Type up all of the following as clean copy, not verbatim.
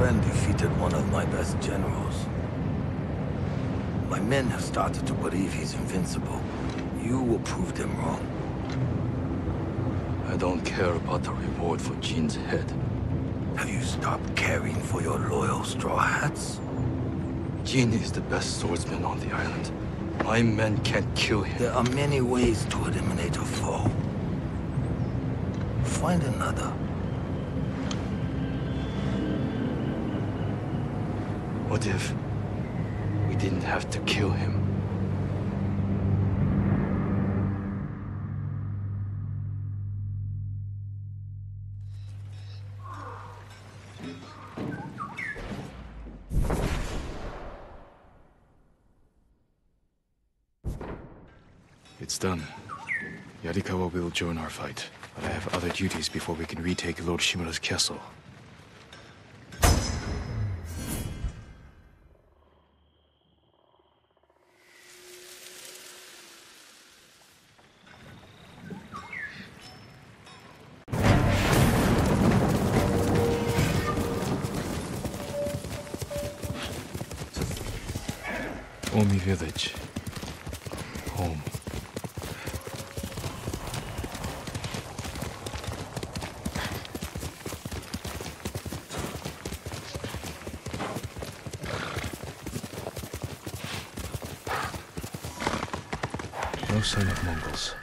friend defeated one of my best generals. My men have started to believe he's invincible. You will prove them wrong. I don't care about the reward for Jean's head. Have you stopped caring for your loyal straw hats? Jean is the best swordsman on the island. My men can't kill him. There are many ways to eliminate a foe. Find another. What if we didn't have to kill him? It's done. Yarikawa will join our fight, but I have other duties before we can retake Lord Shimura's castle. Omi village. Home. No sign of Mongols.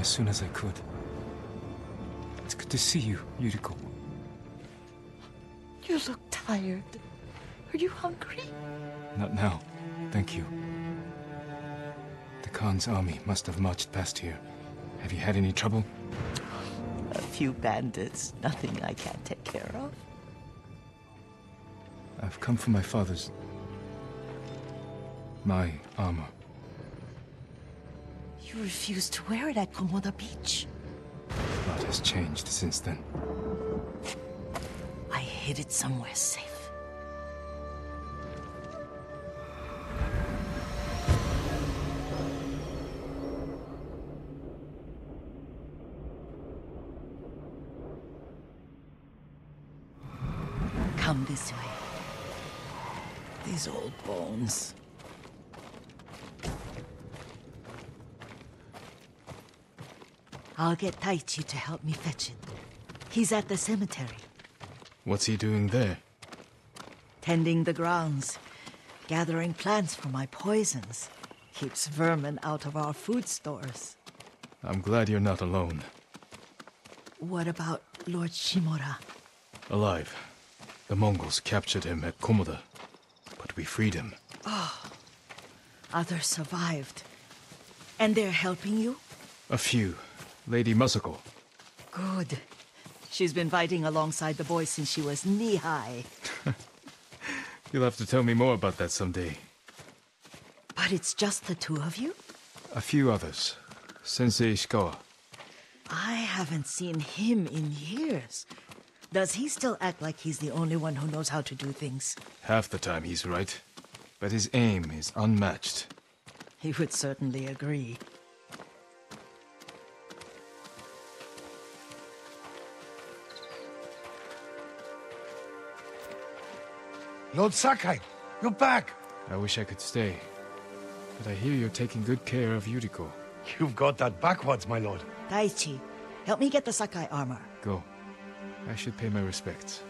As soon as I could. It's good to see you, Yuriko. You look tired. Are you hungry? Not now, thank you. The Khan's army must have marched past here. Have you had any trouble? A few bandits, nothing I can't take care of. I've come for my father's... my armor. You refused to wear it at Komoda Beach. A lot has changed since then. I hid it somewhere safe. Come this way. These old bones. I'll get Taichi to help me fetch it. He's at the cemetery. What's he doing there? Tending the grounds. Gathering plants for my poisons. Keeps vermin out of our food stores. I'm glad you're not alone. What about Lord Shimura? Alive. The Mongols captured him at Komoda. But we freed him. Oh. Others survived. And they're helping you? A few. Lady Masako. Good. She's been fighting alongside the boys since she was knee-high. You'll have to tell me more about that someday. But it's just the two of you? A few others. Sensei Ishikawa. I haven't seen him in years. Does he still act like he's the only one who knows how to do things? Half the time he's right. But his aim is unmatched. He would certainly agree. Lord Sakai, you're back! I wish I could stay, but I hear you're taking good care of Yuriko. You've got that backwards, my lord. Taichi, help me get the Sakai armor. Go. I should pay my respects.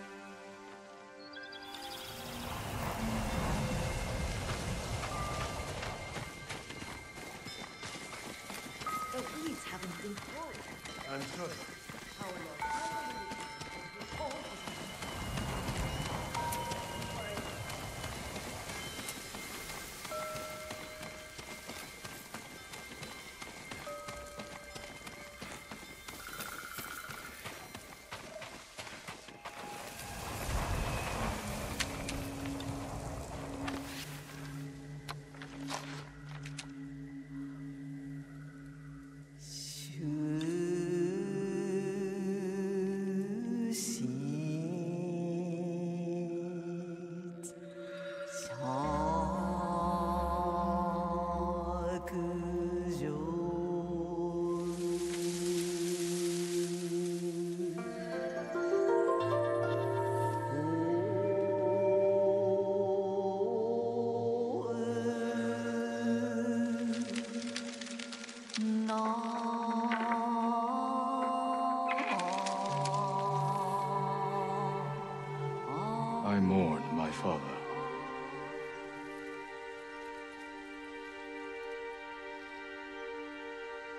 These haven't been cold. I'm sure.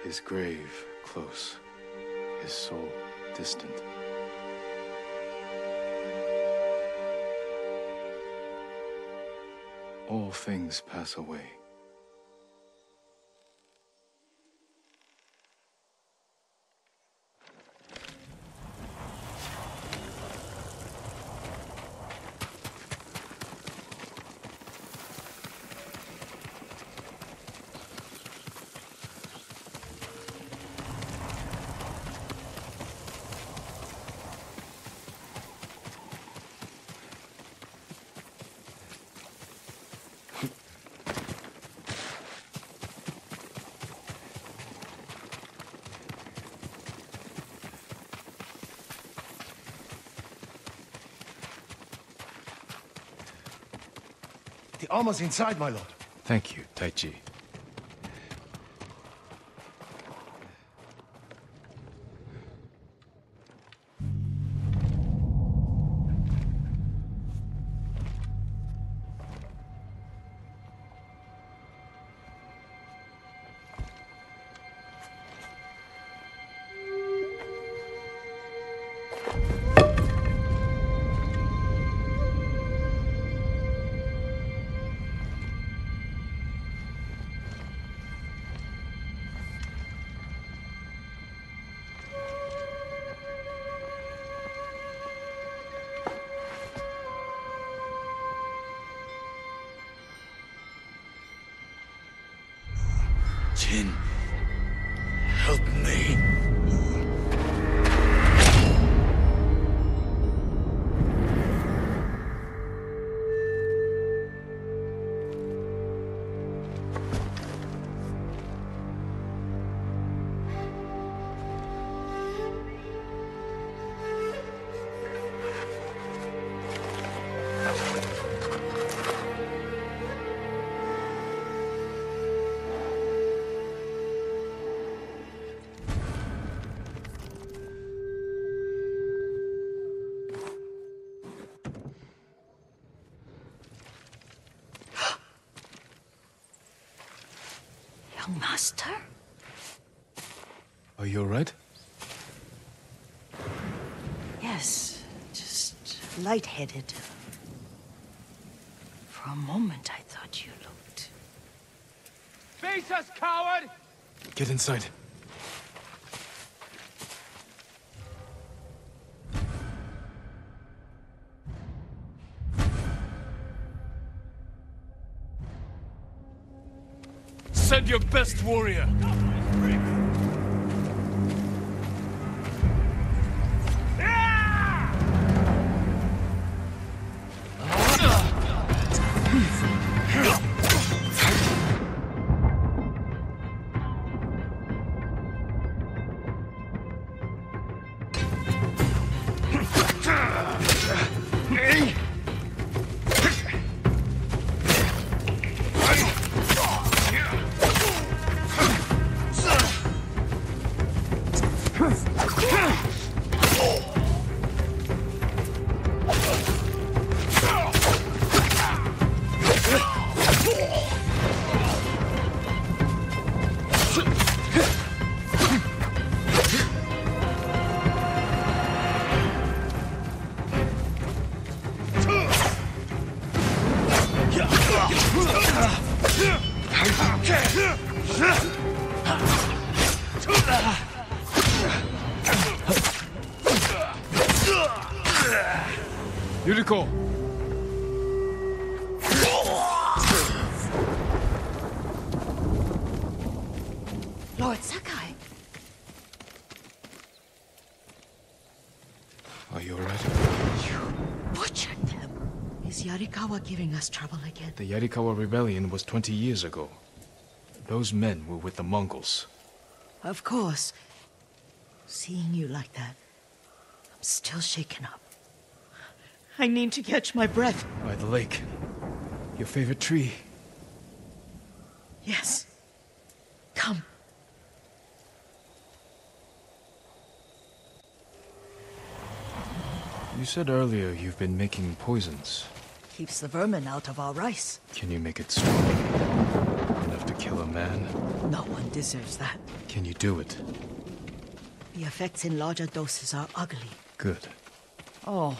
His grave close, his soul distant. All things pass away. The armor's inside, my lord. Thank you, Taichi. Master? Are you all right? Yes, just lightheaded. For a moment, I thought you looked. Face us, coward! Get inside. Send your best warrior. Yuriko! Lord Sakai! Are you alright? You butchered them! Is Yarikawa giving us trouble again? The Yarikawa rebellion was 20 years ago. Those men were with the Mongols. Of course. Seeing you like that, I'm still shaken up. I need to catch my breath. By the lake. Your favorite tree. Yes. Come. You said earlier you've been making poisons. Keeps the vermin out of our rice. Can you make it strong? Enough to kill a man? No one deserves that. Can you do it? The effects in larger doses are ugly. Good. Oh,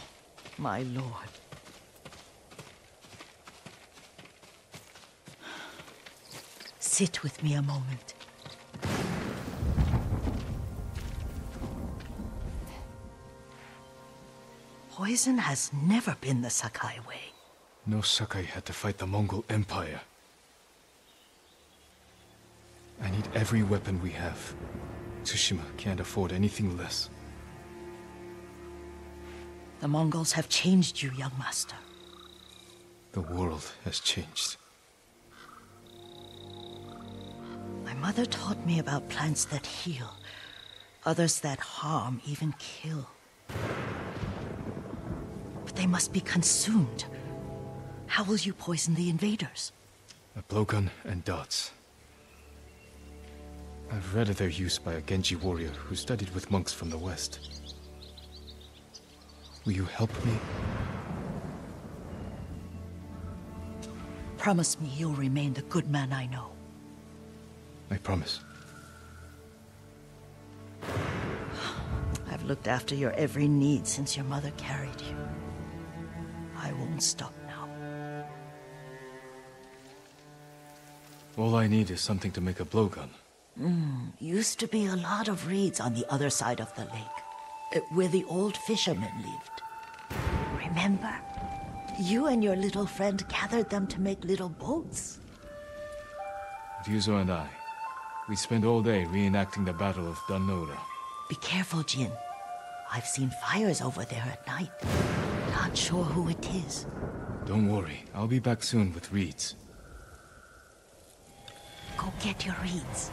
my lord. Sit with me a moment. Poison has never been the Sakai way. No Sakai had to fight the Mongol Empire. I need every weapon we have. Tsushima can't afford anything less. The Mongols have changed you, young master. The world has changed. My mother taught me about plants that heal, others that harm, even kill. But they must be consumed. How will you poison the invaders? A blowgun and darts. I've read of their use by a Genji warrior who studied with monks from the West. Will you help me? Promise me you'll remain the good man I know. I promise. I've looked after your every need since your mother carried you. I won't stop now. All I need is something to make a blowgun. Used to be a lot of reeds on the other side of the lake, where the old fishermen lived. Remember? You and your little friend gathered them to make little boats. Fuzo and I, we spent all day reenacting the Battle of Dunnora. Be careful, Jean. I've seen fires over there at night. Not sure who it is. Don't worry, I'll be back soon with reeds. Go get your reeds.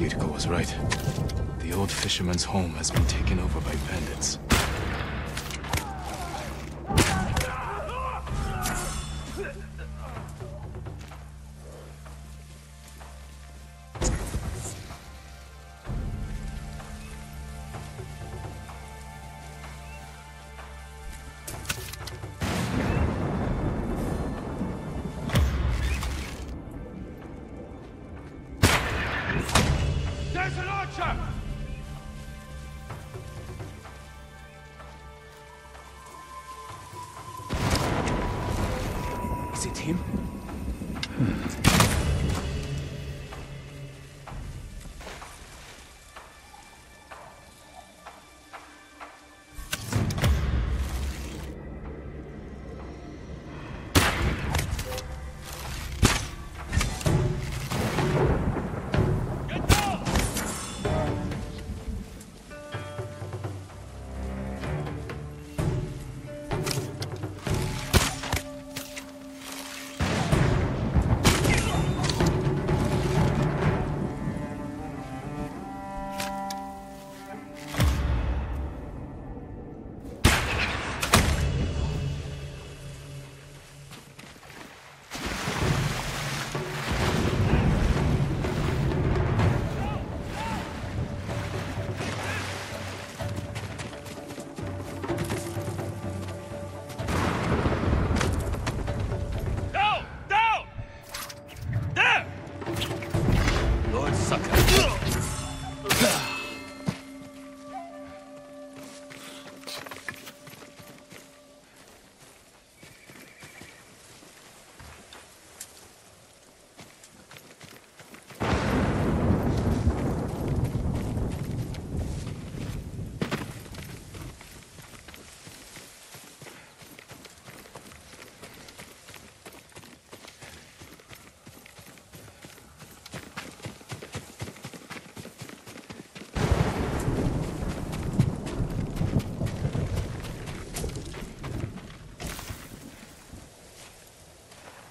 Yuriko was right. The old fisherman's home has been taken over by bandits.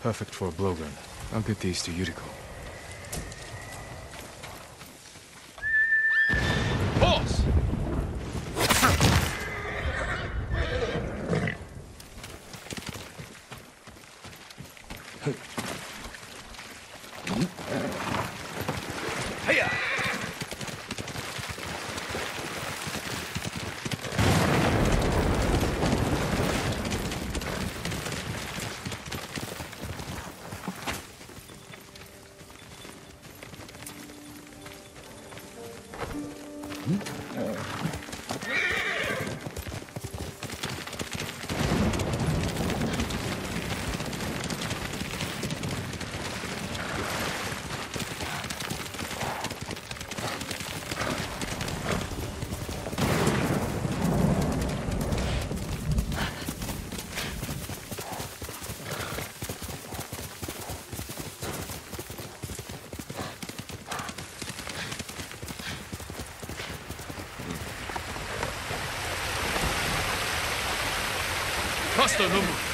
perfect for a blowgun. I'll get these to Yuriko. Horse! No move.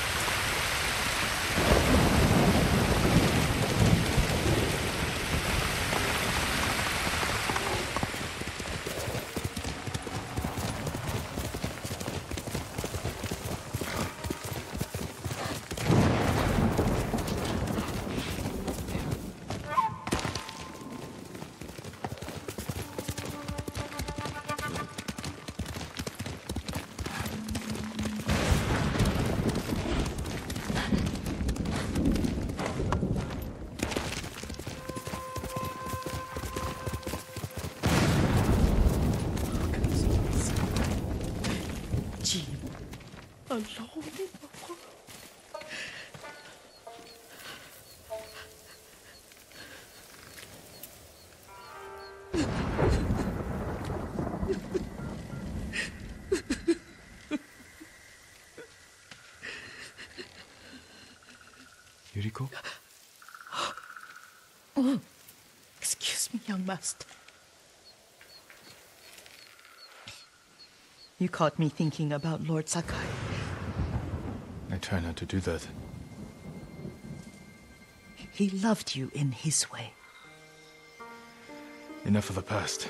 Yuriko? Oh, excuse me, young master. You caught me thinking about Lord Sakai. I try not to do that. He loved you in his way. Enough of the past.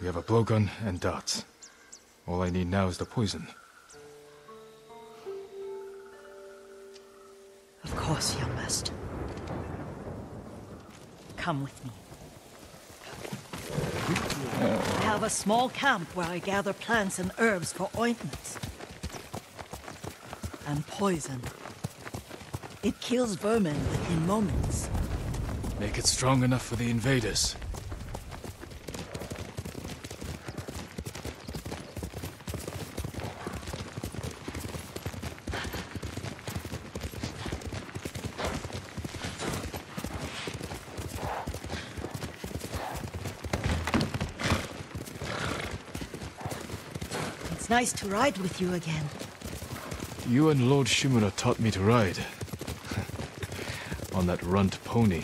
We have a blowgun and darts. All I need now is the poison. Of course, young master. Come with me. I have a small camp where I gather plants and herbs for ointments. And poison. It kills vermin within moments. Make it strong enough for the invaders. Nice to ride with you again. You and Lord Shimura taught me to ride. On that runt pony.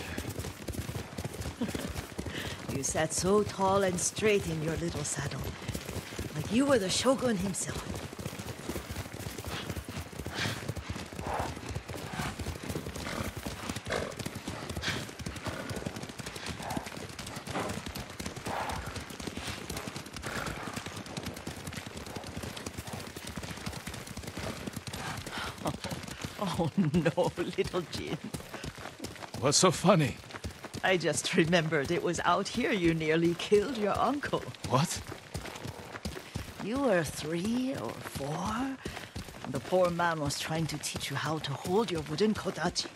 You sat so tall and straight in your little saddle. Like you were the shogun himself. No, little Jean. What's so funny? I just remembered it was out here you nearly killed your uncle. What? You were 3 or 4. And the poor man was trying to teach you how to hold your wooden kodachi.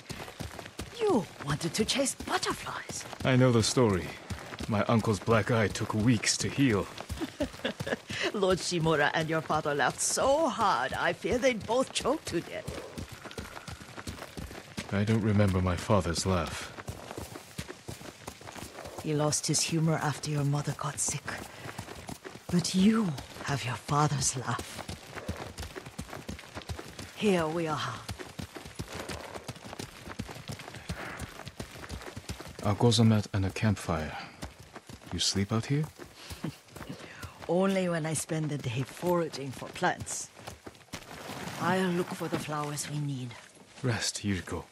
You wanted to chase butterflies. I know the story. My uncle's black eye took weeks to heal. Lord Shimura and your father laughed so hard, I fear they'd both choke to death. I don't remember my father's laugh. He lost his humor after your mother got sick. But you have your father's laugh. Here we are. A gozomat and a campfire. You sleep out here? Only when I spend the day foraging for plants. I'll look for the flowers we need. Rest, Yuriko.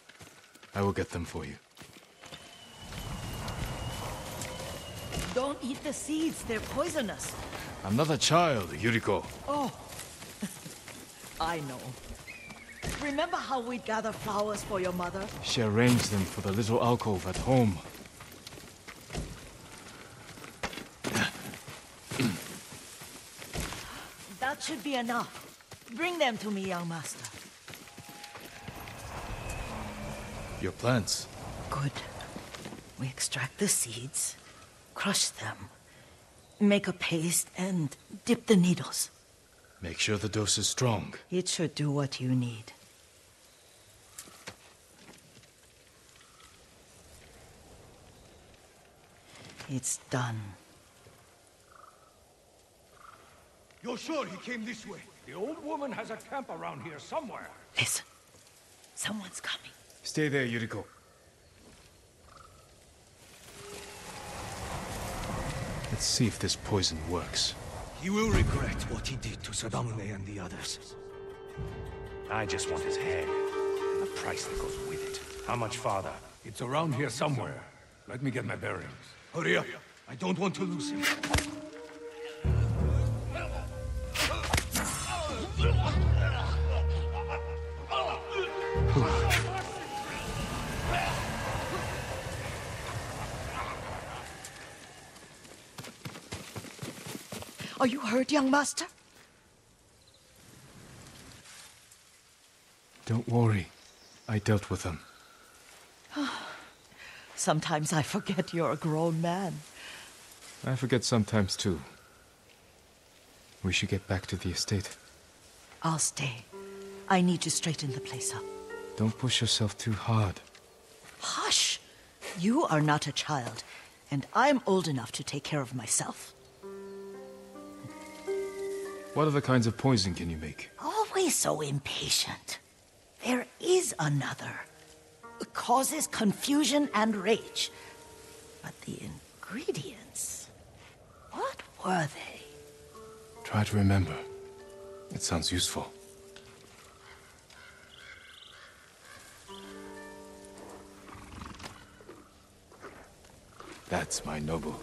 I will get them for you. Don't eat the seeds. They're poisonous. I'm not a child, Yuriko. Oh. I know. Remember how we'd gather flowers for your mother? She arranged them for the little alcove at home. That should be enough. Bring them to me, young master. Your plants. Good. We extract the seeds, crush them, make a paste, and dip the needles. Make sure the dose is strong. It should do what you need. It's done. You're sure he came this way? The old woman has a camp around here somewhere. Listen. Someone's coming. Stay there, Yuriko. Let's see if this poison works. He will regret what he did to Sadamune and the others. I just want his head, and the price that goes with it. How much farther? It's around here somewhere. Let me get my bearings. Hurry up! I don't want to lose him. Are you hurt, young master? Don't worry. I dealt with them. Sometimes I forget you're a grown man. I forget sometimes, too. We should get back to the estate. I'll stay. I need to straighten the place up. Don't push yourself too hard. Hush! You are not a child, and I'm old enough to take care of myself. What other kinds of poison can you make? Always so impatient. There is another. It causes confusion and rage. But the ingredients... what were they? Try to remember. It sounds useful. That's my noble.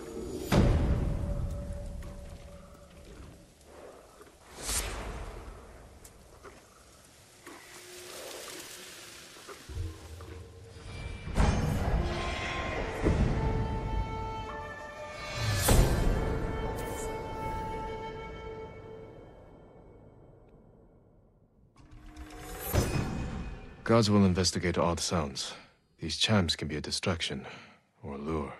Guards will investigate odd sounds. These chimes can be a distraction, or a lure.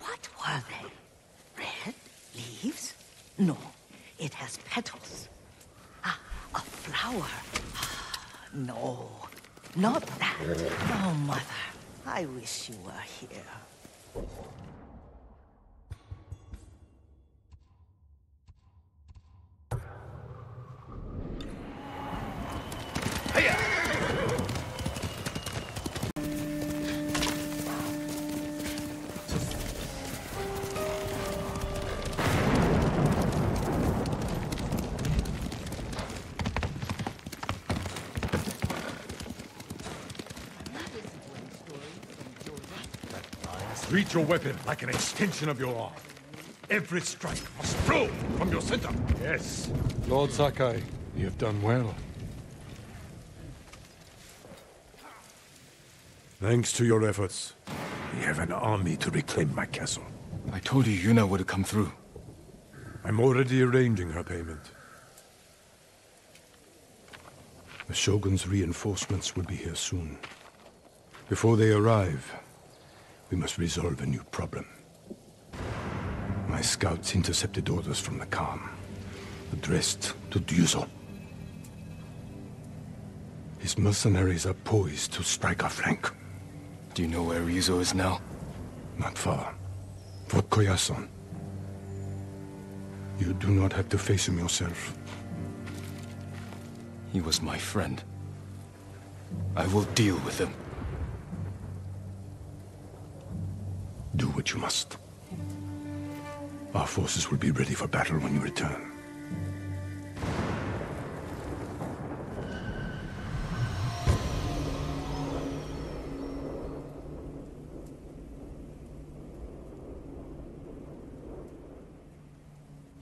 What were they? Red? Leaves? No, it has petals. Ah, a flower. No. Not that. Oh, Mother. I wish you were here. Treat your weapon like an extension of your arm. Every strike must flow from your center. Yes. Lord Sakai, you have done well. Thanks to your efforts, we have an army to reclaim my castle. I told you Yuna would come through. I'm already arranging her payment. The Shogun's reinforcements will be here soon. Before they arrive, we must resolve a new problem. My scouts intercepted orders from the Khan, addressed to Druzo. His mercenaries are poised to strike our flank. Do you know where Rizal is now? Not far. Fort Koyasan. You do not have to face him yourself. He was my friend. I will deal with him. Do what you must. Our forces will be ready for battle when you return.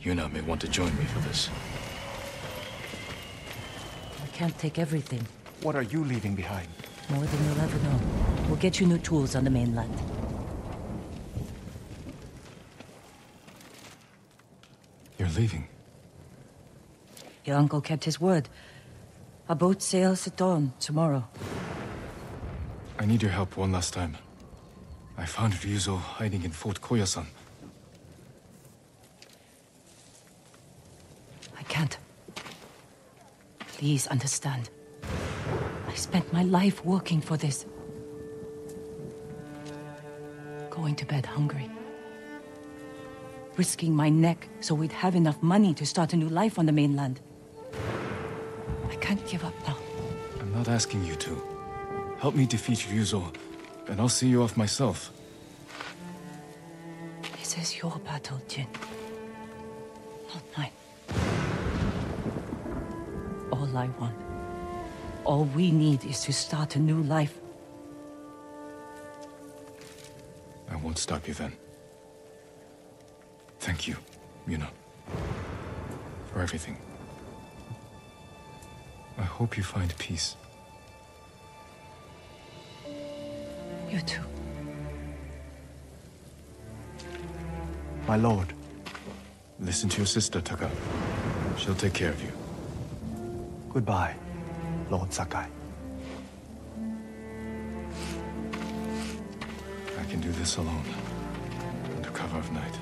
Yuna may want to join me for this. I can't take everything. What are you leaving behind? More than you'll ever know. We'll get you new tools on the mainland. You're leaving? Your uncle kept his word. Our boat sails at dawn tomorrow. I need your help one last time. I found Ryuzo hiding in Fort Koyasan. I can't. Please understand. I spent my life working for this. Going to bed hungry. Risking my neck so we'd have enough money to start a new life on the mainland. I can't give up now. I'm not asking you to. Help me defeat Yuzo, and I'll see you off myself. This is your battle, Jin. Not mine. All I want, all we need is to start a new life. I won't stop you then. Thank you, Yuna, for everything. I hope you find peace. You too. My lord. Listen to your sister, Taka. She'll take care of you. Goodbye, Lord Sakai. I can do this alone, under cover of night.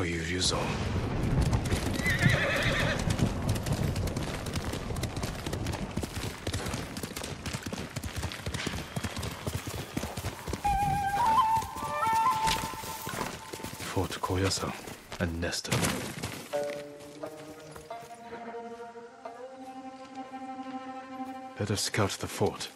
Yuzo. Fort Koyasan, a nest of them. Better scout the fort.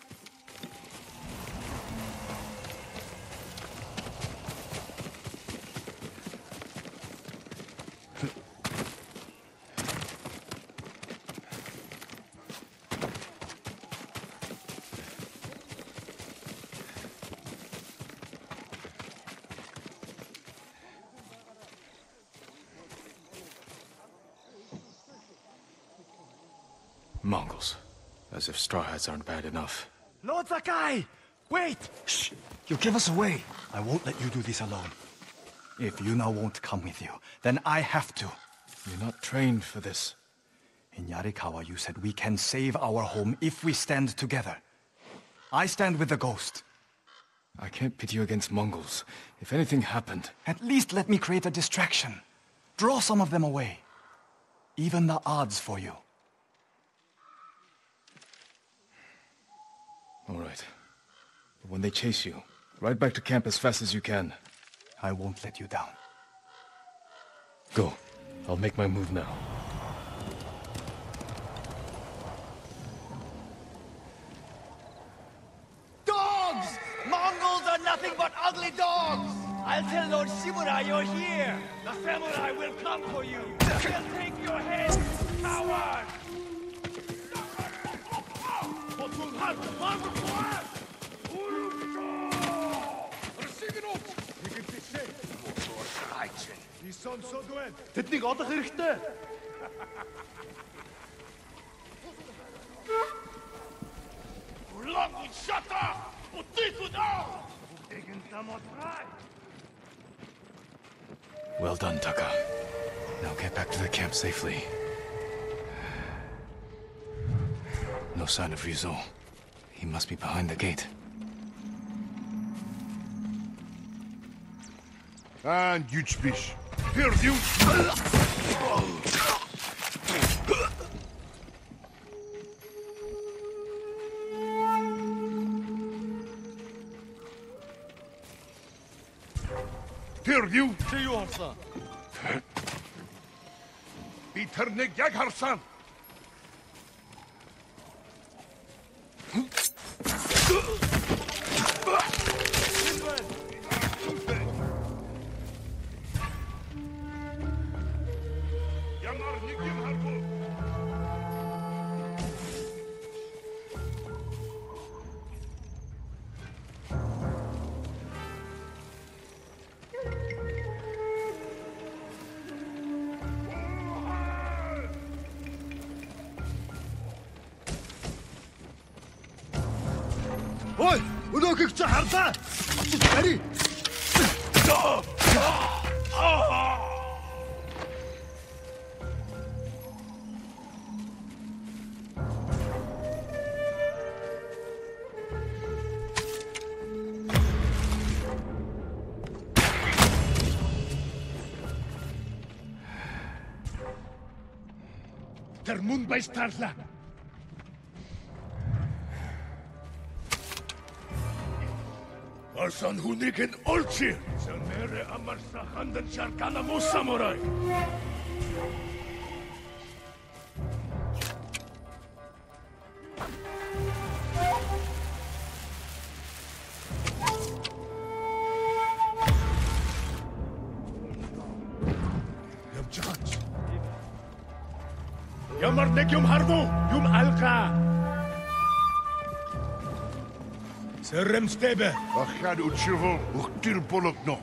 Straw hats aren't bad enough. Lord Sakai! Wait! Shh! You give us away! I won't let you do this alone. If Yuna won't come with you, then I have to. You're not trained for this. In Yarikawa, you said we can save our home if we stand together. I stand with the ghost. I can't pit you against Mongols. If anything happened... At least let me create a distraction. Draw some of them away. Even the odds for you. All right. But when they chase you, ride back to camp as fast as you can. I won't let you down. Go. I'll make my move now. Dogs! Mongols are nothing but ugly dogs! I'll tell Lord Shimura you're here! The samurai will come for you! They'll take your head, coward! Well done, Tucker. Now get back to the camp safely. No sign of Rizal. He must be behind the gate. And you speech. Here you... hear you. See you, Harsan. Bitterne jag, Harsan. Der Mund bei Starla. Arsan Huniken Olchi, Samere Amarsahandan Sharkanamo Samurai. Yum harbu, yum alka. Serem stebe. Achad uchivo, uchtil polokno.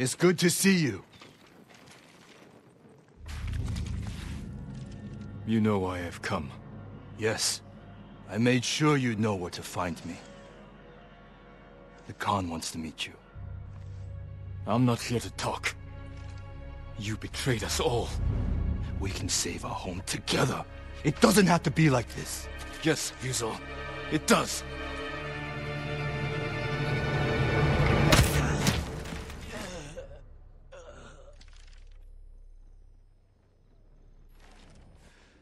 It's good to see you. You know why I've come. Yes. I made sure you'd know where to find me. The Khan wants to meet you. I'm not here to talk. You betrayed us all. We can save our home together. It doesn't have to be like this. Yes, Yuzo. It does.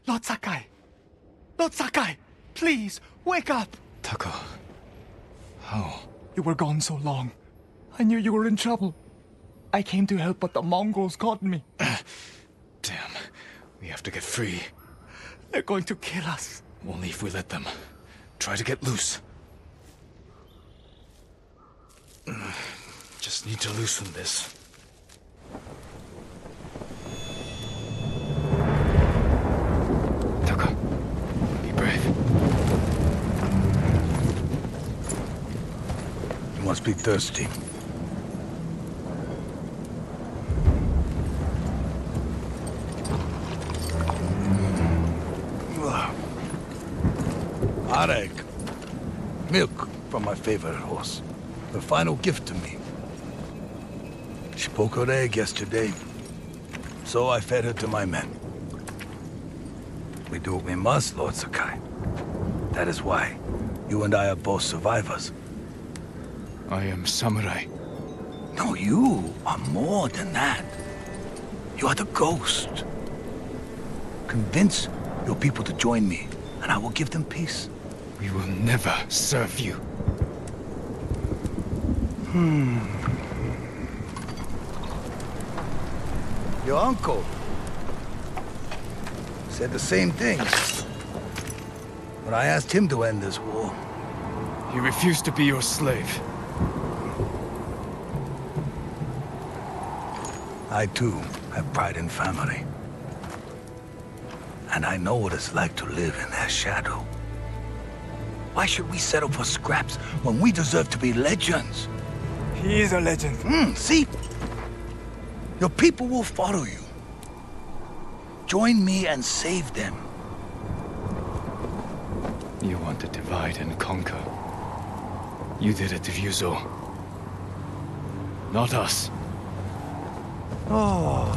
Lord Sakai! Lord Sakai! Please, wake up! Tako... how? You were gone so long. I knew you were in trouble. I came to help, but the Mongols caught me. Damn. We have to get free. They're going to kill us. Only if we let them. Try to get loose. Just need to loosen this. Tucker, be brave. You must be thirsty. Arek, milk from my favorite horse, the final gift to me. She broke her egg yesterday, so I fed her to my men. We do what we must, Lord Sakai. That is why you and I are both survivors. I am samurai. No, you are more than that. You are the ghost. Convince your people to join me, and I will give them peace. We will never serve you. Your uncle said the same thing when I asked him to end this war. He refused to be your slave. I too have pride in family. And I know what it's like to live in their shadow. Why should we settle for scraps when we deserve to be legends? He is a legend. See? Your people will follow you. Join me and save them. You want to divide and conquer. You did it to Fuzo. Not us. Oh.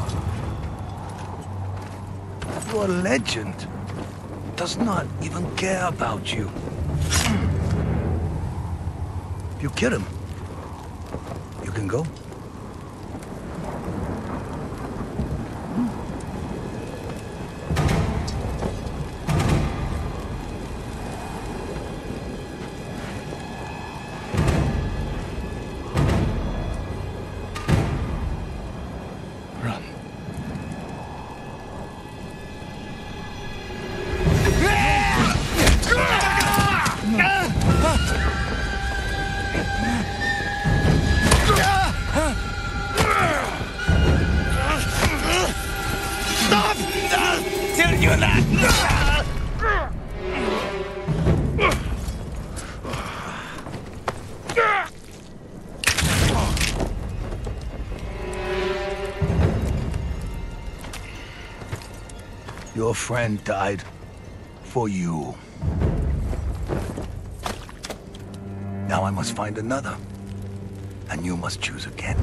Your legend does not even care about you. If you kill him, you can go. Your friend died for you. Now I must find another, and you must choose again.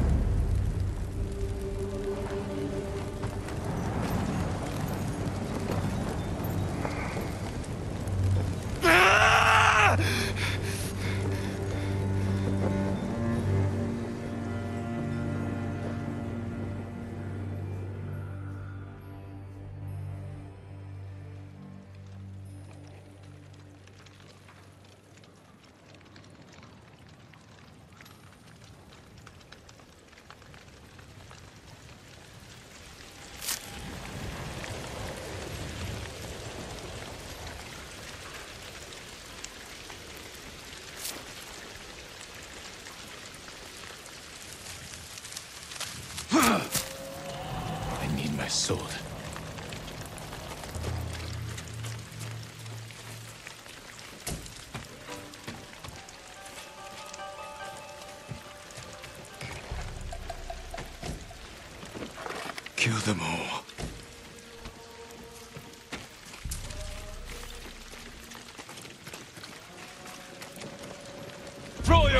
Kill them all.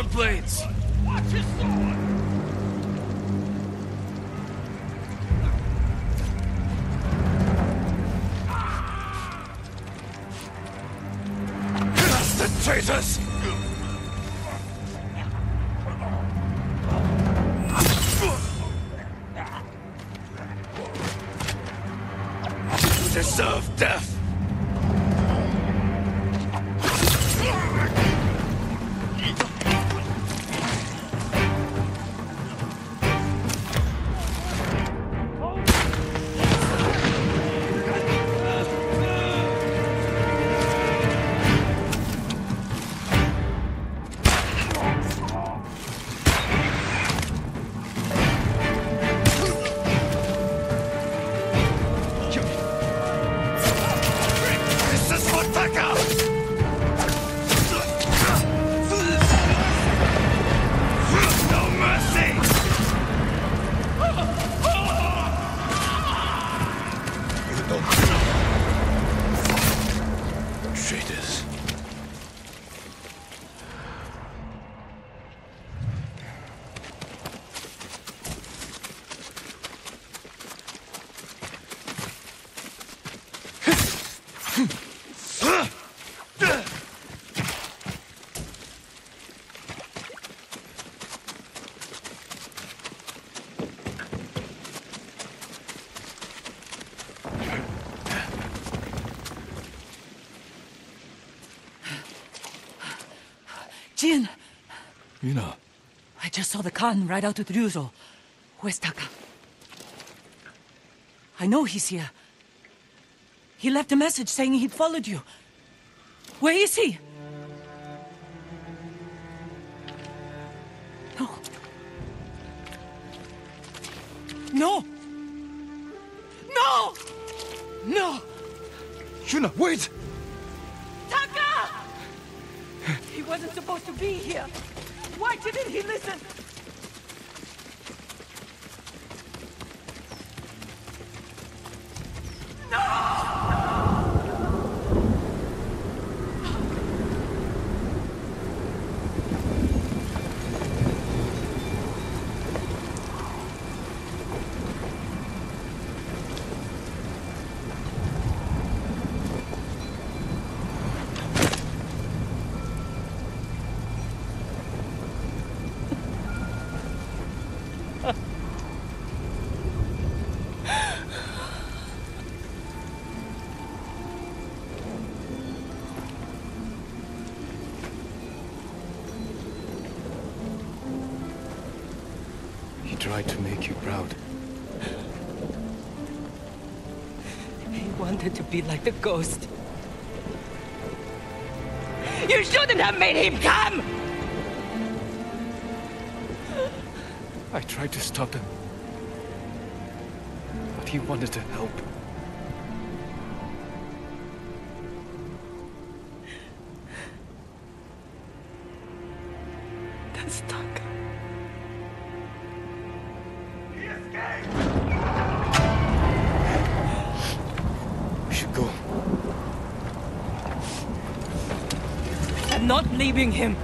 their blades! Watch his sword! Bastard traitors! You deserve death! Jean! Mina! I just saw the Khan ride out to Druzo. Where's Taka? I know he's here. He left a message saying he'd followed you. Where is he? No. No! No! No! Yuna, wait! He wasn't supposed to be here. Why didn't he listen? No! Tried to make you proud. He wanted to be like the ghost. You shouldn't have made him come! I tried to stop him. But he wanted to help. That's Tucker. Not leaving him.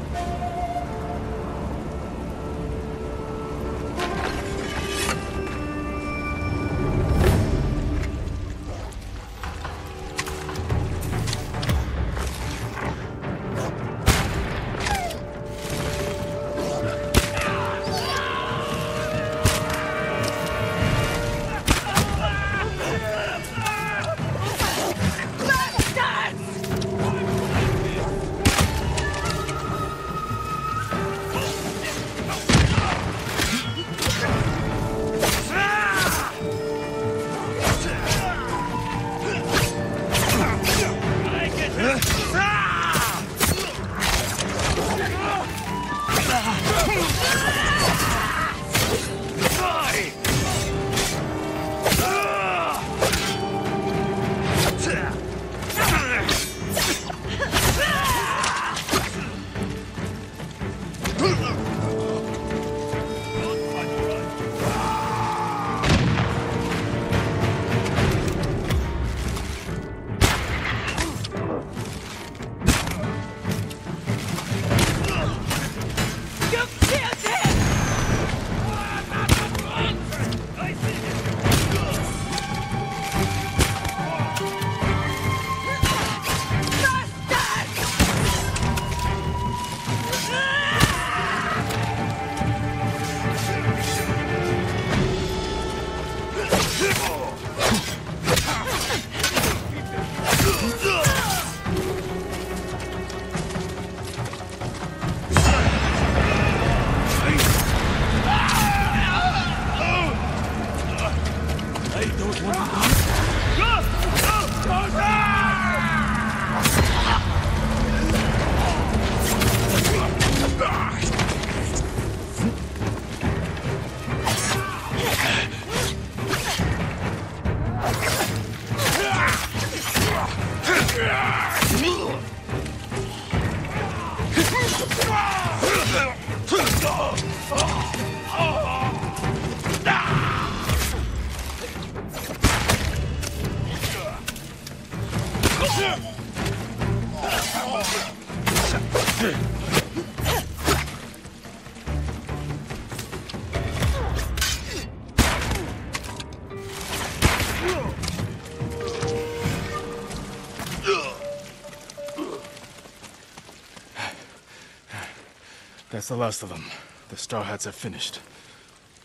That's the last of them. The Star Hats are finished.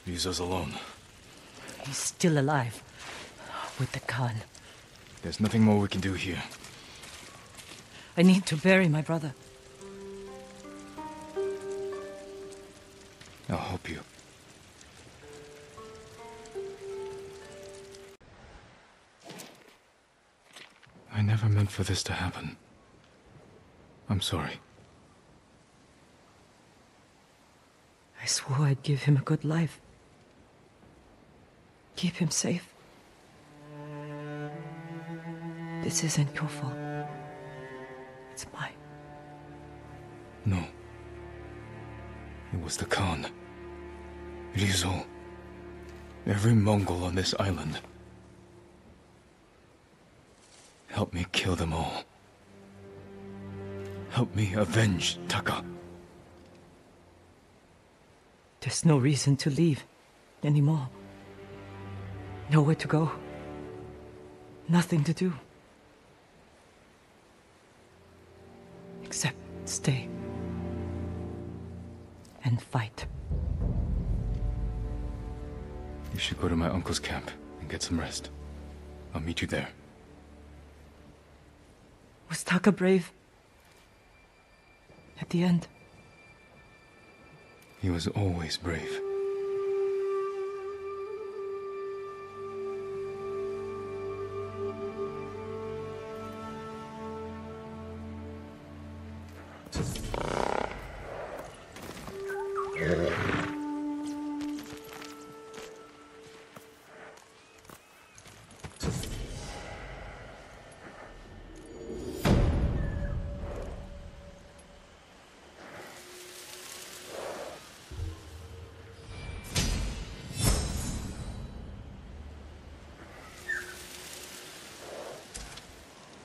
Yuzo's alone. He's still alive. With the Khan. There's nothing more we can do here. I need to bury my brother. I'll help you. I never meant for this to happen. I'm sorry. I swore I'd give him a good life. Keep him safe. This isn't your fault. It's mine. No. It was the Khan. Rizal. Every Mongol on this island. Help me kill them all. Help me avenge Taka. There's no reason to leave anymore. Nowhere to go. Nothing to do. Except stay and fight. You should go to my uncle's camp and get some rest. I'll meet you there. Was Taka brave? At the end? He was always brave.